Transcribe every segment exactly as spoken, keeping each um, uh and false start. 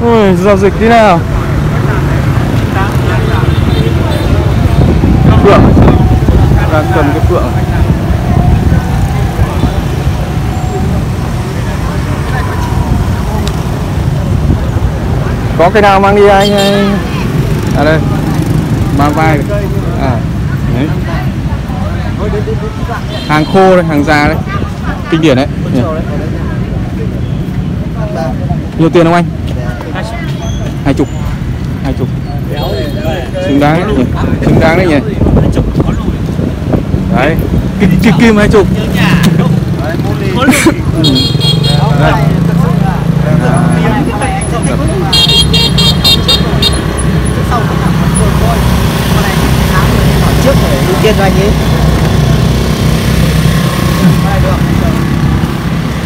Ui, giao dịch thế nào. Phượng, đang cần cái phượng. Có cái nào mang đi anh? À đây, mang vai. À, đấy. Hàng khô đây, hàng già đấy, kinh điển đấy. Nhỉ? Nhiều tiền không anh? Hai chục, hai chục. Xứng đáng đấy nhỉ? Xứng đáng đấy nhỉ? Đấy, kim kim, kim hai chục.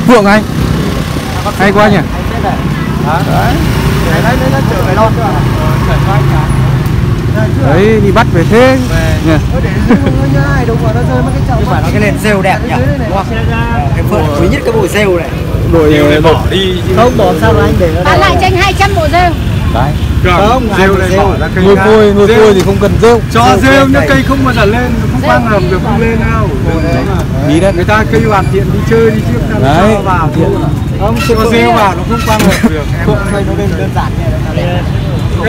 Phượng anh hay quá nhỉ. Đấy đi bắt về thế nhỉ. Cái nền rêu đẹp nhỉ. Cái phượng quý nhất cái bộ rêu này. Đội bỏ đi không bỏ sao anh để bán lại cho anh hai trăm bộ rêu. Đấy. Không, rêu này bỏ ra cây. Nuôi côi, nuôi côi thì không cần rêu. Cho rêu những cây không mà đặt lên, không quang làm được không lên nào. Đấy. Đấy. Người ta cây hoàn thiện đi chơi đi chứ không cho vào thiện. Không, cho rêu vào nó không quang hợp được. Em thấy nó lên đơn giản như thế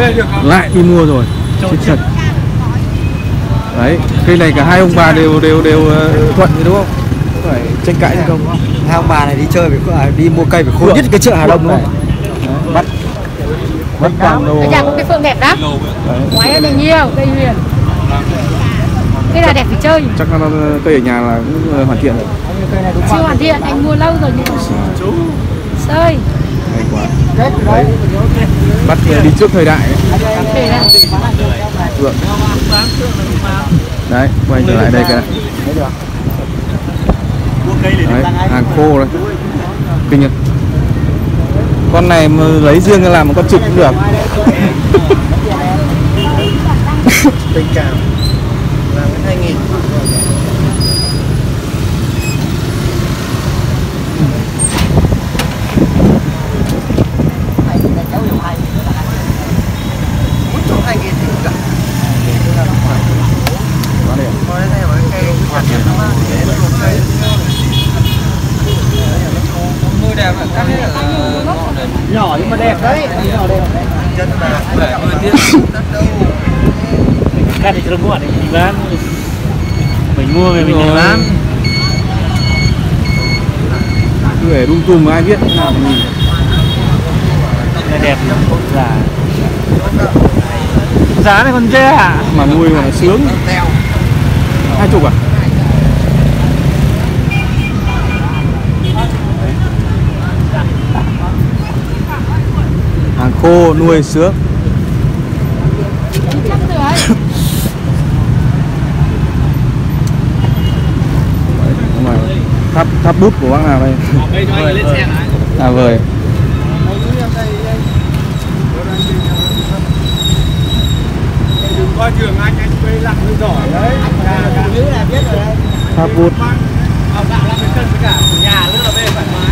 này. Lại đi mua rồi. Chết thật. Đấy, cây này cả hai ông bà đều đều đều thuận rồi đúng không? Phải tranh cãi không? Hai ông bà này đi chơi phải đi mua cây phải khô nhất cái chợ Hà Đông này. Bắt Mất toàn đồ. Ở nhà có cái phượng đẹp lắm. Ngoài này nhiều, cây huyền. Cái là đẹp phải chơi. Chắc là cây ở nhà là cũng hoàn thiện rồi. Chưa hoàn thiện, anh mua lâu rồi nhưng sơi. Hay quá. Đấy. Bắt đi trước thời đại ấy. Phượng. Đấy, quay trở lại đây cái này. Đấy, hàng khô đây. Kinh nhỉ. Con này mà lấy riêng làm một con trực cũng được. Tình cảm làm cái hai nghìn. Nhỏ nhưng mà đẹp đấy. Nhỏ đẹp. Chân là cái này mua để mình bán. Mình mua về mình để bán. Để đung tùm ai biết thế nào mình. Cái đẹp là giá này còn rẻ à? Mà nuôi mà sướng. Hai chục à? Hàng khô nuôi sướng. Tháp tháp bút của bác nào đây? À vời. Coi trường anh anh quay lặng hơi giỏi đấy. Cả nữ là biết rồi đấy. Tháp bút. Vào dạo là cái sân với cả nhà nữa là về thoải mái.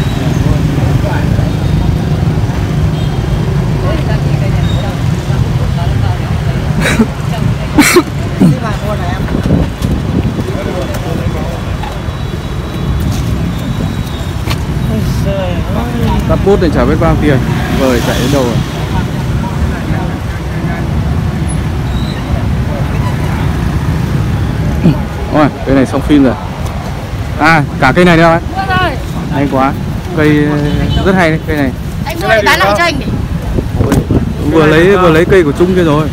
Tắp bút này chả biết bao tiền. Vời chạy đến đâu rồi. Ôi, cây này xong phim rồi. À, cả cây này đâu anh? Hay quá. Cây rất hay đấy, cây này. Anh mua để bán lại cho anh đi. Vừa lấy vừa lấy cây của Trung kia rồi.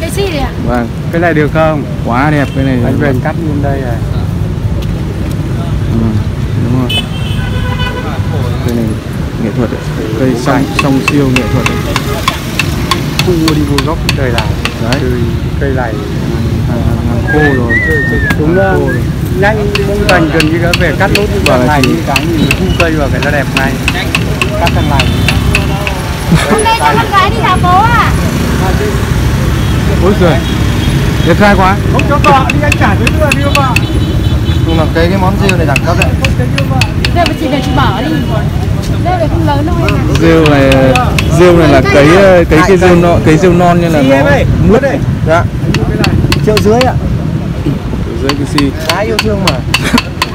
Cây si này ạ? Vâng, cái này được không? Quá đẹp cái này. Anh về cắt luôn đây này. Ừ, đúng rồi. Cây này nghệ thuật đấy. Cây song song siêu nghệ thuật đấy. Khu đi vô góc đây là đấy. Cây này hàng khô rồi. Đúng rồi. Nhanh cũng gần gần như đã về cắt nốt như vào này. Cái nhìn khu cây vào cái nó đẹp này. Cắt thằng này. Hôm nay có con gái đi dạo phố à? Ôi giời, đẹp trai quá. Không cho cọ đi anh trả dưới đưa đi không ạ? Cùng là cái cái món rêu này đẳng cấp đấy. Đây mà chỉ để chị bỏ đi. Rêu này, rêu này là cấy cấy cái rêu non, cấy rêu non như là nó mướt đấy. Dạ. Triệu dưới ạ. Triệu dưới cái gì? Giá yêu thương mà.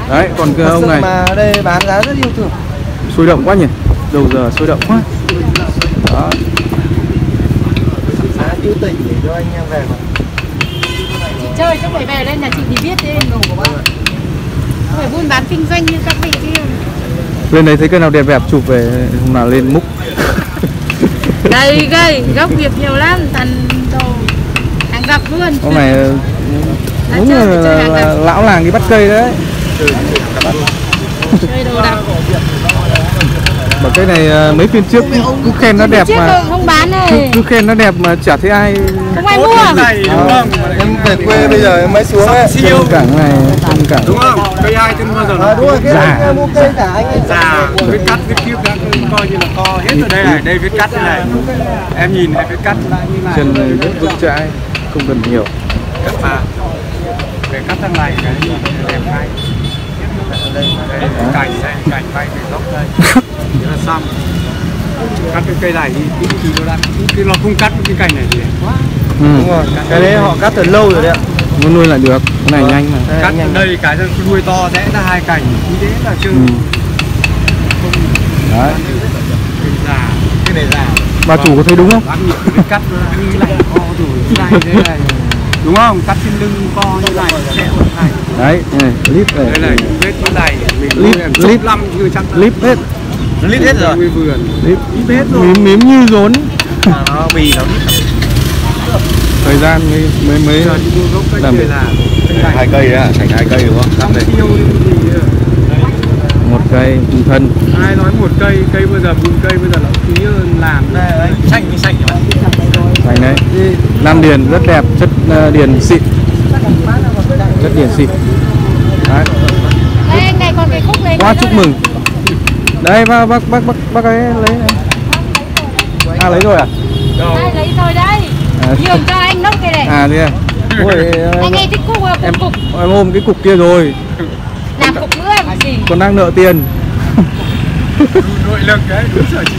Đấy, còn cái ông này mà đây bán giá rất yêu thương. Sôi động quá nhỉ. Đầu giờ sôi động quá. Đó. Giá tiêu tình để cho anh em về mà. Chị chơi chứ phải về đây nhà chị thì biết đấy đồ của bạn. Không phải buôn bán kinh doanh như các vị kia. Lên đấy thấy cái nào đẹp đẹp chụp về hôm nào lên múc. Đây đây, gốc Việt nhiều lắm, thành đồ hàng rạp luôn. Hôm này đúng là, là, là, là lão làng đi bắt cây đấy. Chơi đồ đạc. Mà cái này mấy phiên trước cứ khen nó đẹp mà không bán này. Cứ, cứ khen nó đẹp mà chả thấy ai. Không ai mua. À, em về quê bây giờ em mới xuống ấy. Cảng cảng này, cảng đúng không? Cây ai chứ bao giờ nó đúng rồi, cái anh mua cây cả anh ấy. Già, viết cắt viết kiếp đang coi như là co hết rồi đây này, đây viết cắt này. Em nhìn này viết cắt chân này rất vững chãi, không cần nhiều. Cắt mà. Về cắt thằng này cái đẹp ngay. Đây, đây, cảnh này, cảnh bay về góc đây. Thế là xong. Cắt cái cây này thì thì nó đã cái nó không cắt cái cành này thì quá. Ừ. Đúng rồi, cái đấy họ cắt từ lâu rồi đấy ạ. Muốn nuôi là được, cái này ừ. Nhanh mà. Cắt đây, nhanh đây cái nuôi to sẽ ra hai cành, như thế là chứ. Ừ. Không. Đấy. Già, cái này già. Bà chủ có thấy đúng không? Cắt như này co rồi, này thế này. Đúng không? Cắt trên lưng co như này sẽ một này. Đấy, này, lít này. Đây là vết chỗ này, mình lít lăm như chắc. Lít hết. Nó lít hết rồi. Lít hết rồi. Mím mím như rốn. À, nó bì nó lít. Thời gian mới mới mới làm hai cây đấy ạ, thành hai cây đúng không? Làm này. Một cây trung thân. Ai nói một cây, cây bây giờ một cây bây giờ lãng phí làm đây anh. Xanh như xanh các bạn. Đấy. Nam điền rất đẹp, chất uh, điền xịn. Chất điền xịn. Đấy. Đây này còn cái khúc này. Quá chúc mừng. Đây bác bác bác bác bác ấy lấy. À lấy rồi à? Đâu. Ai lấy rồi đấy. Nhường cho anh nốt cái này. À thế à? Ôi, anh ấy thích cục, cục em, cục. Em ôm cái cục kia rồi. Làm cục nữa làm gì? Còn đang nợ tiền. Nội lực đấy, đúng rồi chị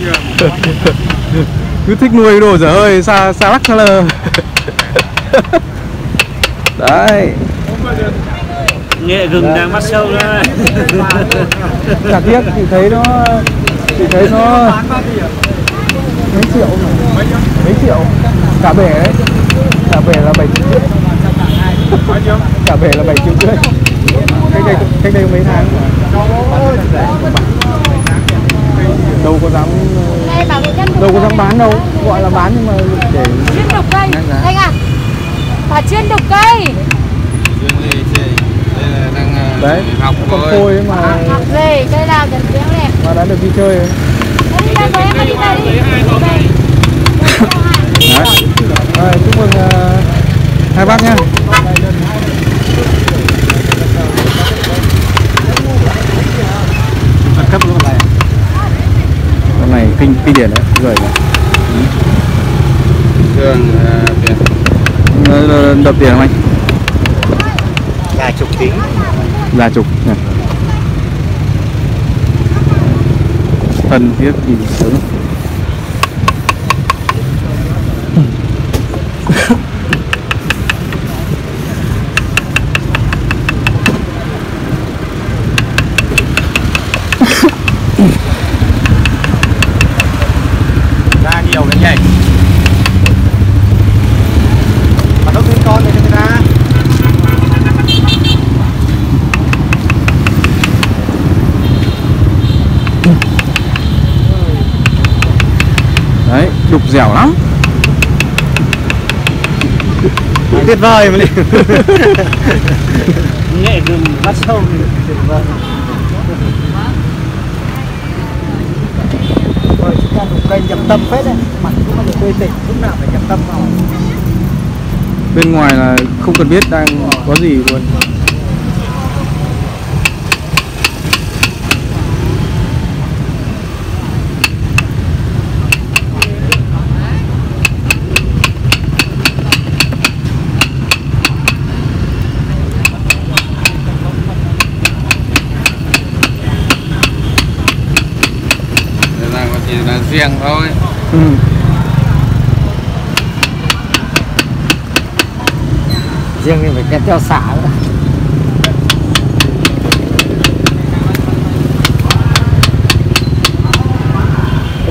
à. Cứ thích nuôi đồ dở ơi, xa xa lắc xa lờ. Đấy. Nghệ gừng đang bắt sâu ra. Chả tiếc thì thấy nó thì thấy nó mấy triệu mà. Mấy triệu. Cả bể đấy. Cả bể là bảy triệu rưỡi. Cả bể là bảy triệu rưỡi. Cách đây cách đây mấy tháng. Đâu có dám đâu có dám bán đâu, gọi là bán nhưng mà để chuyên đục cây. Anh à. Bà chuyên đục cây. Đấy, học con khôi đấy mà. Học gì, đây là gần béo đẹp. Mà đã được đi chơi rồi. Đi ra với em đi đây đi. Đấy. Rồi, chúc mừng uh, hai bác nha. Cấp luôn này. Con này kinh kinh điển đấy, rồi. Thường tiền. Đập tiền không anh? Là chục tính. Là chục. Thân thiết nhìn sướng. Dẻo lắm. Tuyệt vời mà. Nghệ gừng bắt sâu tuyệt vời. Rồi chúng ta đục cây nhập tâm phết đấy. Mặt cũng là tươi tỉnh, lúc nào phải nhập tâm vào. Bên ngoài là không cần biết đang có gì luôn. truyền thôi. Ừ. Riêng thì phải kẹp theo xả nữa.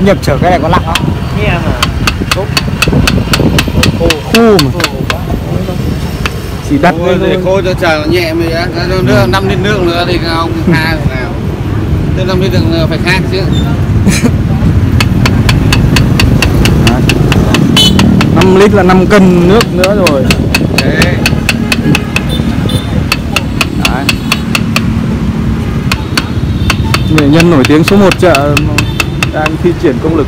Nhập chở cái này có nặng không? Nghe mà. Khúc. Khô. Khô mà. Chỉ đặt thôi, lên khô cho chờ nhẹ mới đã. Nước năm lít nước nữa thì ông tha được nào. Tức năm lít nước phải khác chứ. năm lít là năm cân nước nữa rồi. Đấy. Đấy. Nghệ nhân nổi tiếng số một chợ đang thi triển công lực.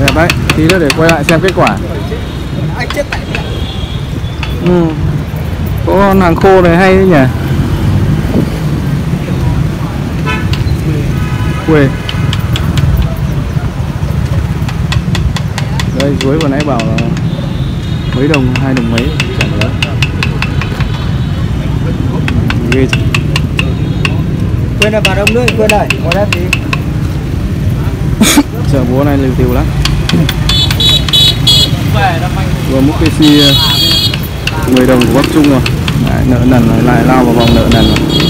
Đẹp đấy, tí nữa để quay lại xem kết quả. Ừ. Có hàng khô này hay đấy nhỉ. Quê. Đây dưới vừa nãy bảo là mấy đồng, hai đồng mấy chẳng nữa. Ghê chứ. Quên là bà đông nữa, quên rồi, có đáp gì. Chợ búa này liều tiều lắm. Vừa múc cái xi mười đồng của Bắc Trung rồi. Đấy, nợ nần rồi, lại lao vào vòng nợ nần rồi.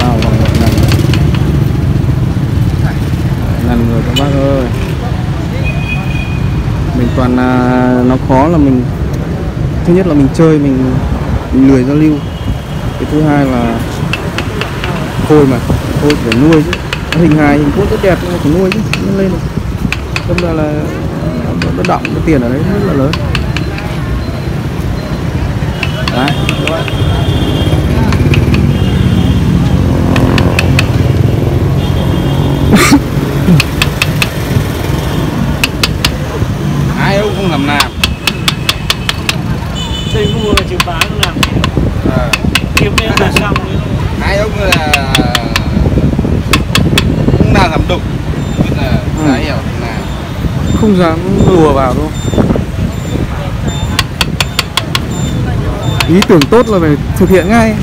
Lao vào vòng nợ nần rồi. Nần rồi các bác ơi. Mình toàn là, nó khó là mình, thứ nhất là mình chơi, mình, mình lười giao lưu. Cái thứ hai là khôi mà, khôi phải nuôi chứ. Hình hài, hình cốt rất đẹp nhưng mà phải nuôi chứ, nên lên đâm ra là nó động, cái tiền ở đấy rất là lớn. Đấy. Ai cũng không làm nào. Đây cũng là chịu bán làm. À. Kiếm em là xong. Ai cũng là là làm đục nên là ừ. hiểu là không dám lùa vào đâu. Ý tưởng tốt là phải thực hiện ngay.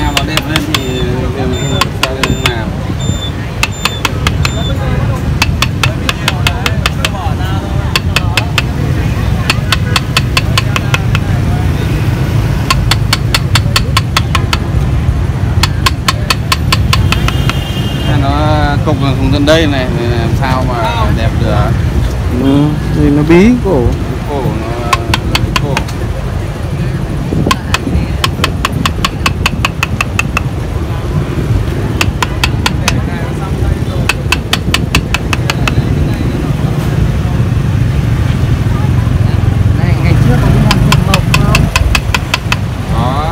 Nào mà đẹp lên thì làm. Cục là không dân đây này thì làm sao mà đẹp được. Ừ, thì nó bí cổ. Cổ nó cổ. Này, ngày trước có làm phượng mộc không? Đó.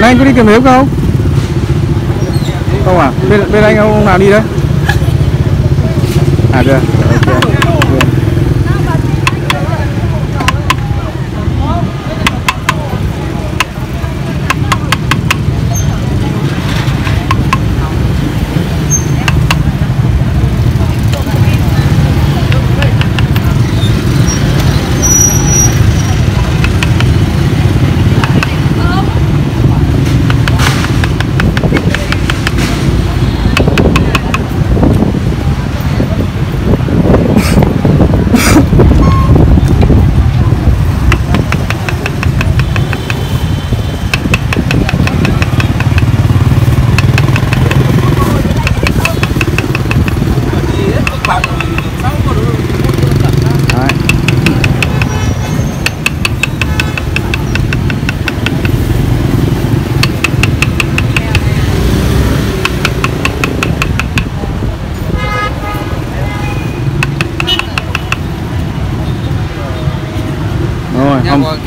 Này anh có đi tìm hiểu không? Không à? Bên, bên anh ông nào đi đấy? À được, ok.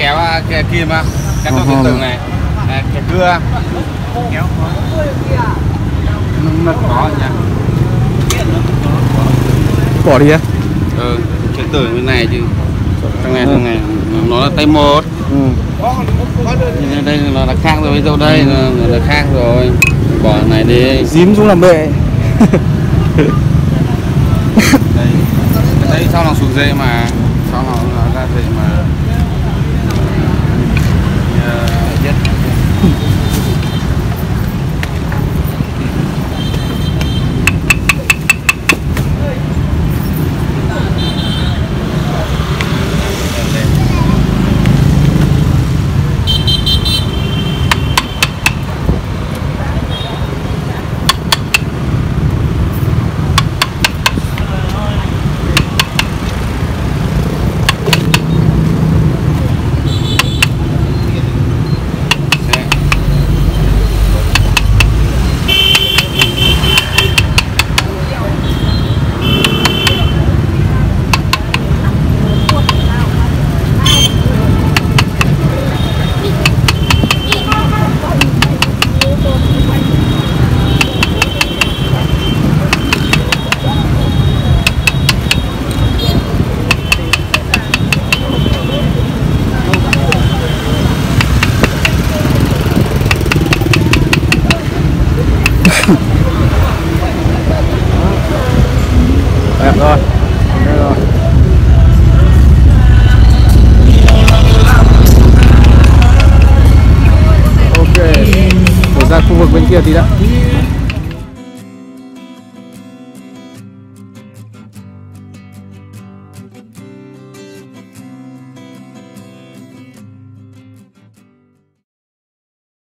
kéo kim, kéo trong uh-huh. Từng này, kéo cưa, kéo nó khó nha. Bỏ đi á? Ừ, cái tường bên này chứ. Trong này, trong này nó là tay một. Ừ. Nhìn đây nó là khác rồi, dâu đây là khác rồi. Bỏ này đi. Dím xuống làm bệ. Đây, đây sau nó xuống dê mà, sau nó ra dê mà. Thì đó.